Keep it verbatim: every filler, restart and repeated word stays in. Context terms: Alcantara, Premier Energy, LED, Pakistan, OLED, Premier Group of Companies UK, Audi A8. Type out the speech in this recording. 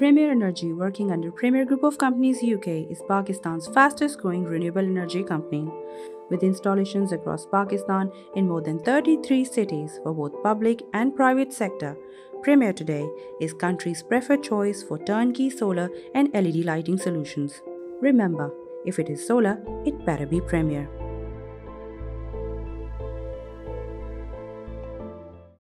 Premier Energy, working under Premier Group of Companies U K, is Pakistan's fastest-growing renewable energy company, with installations across Pakistan in more than thirty-three cities for both public and private sector. Premier today is country's preferred choice for turnkey solar and L E D lighting solutions. Remember, if it is solar, it better be Premier.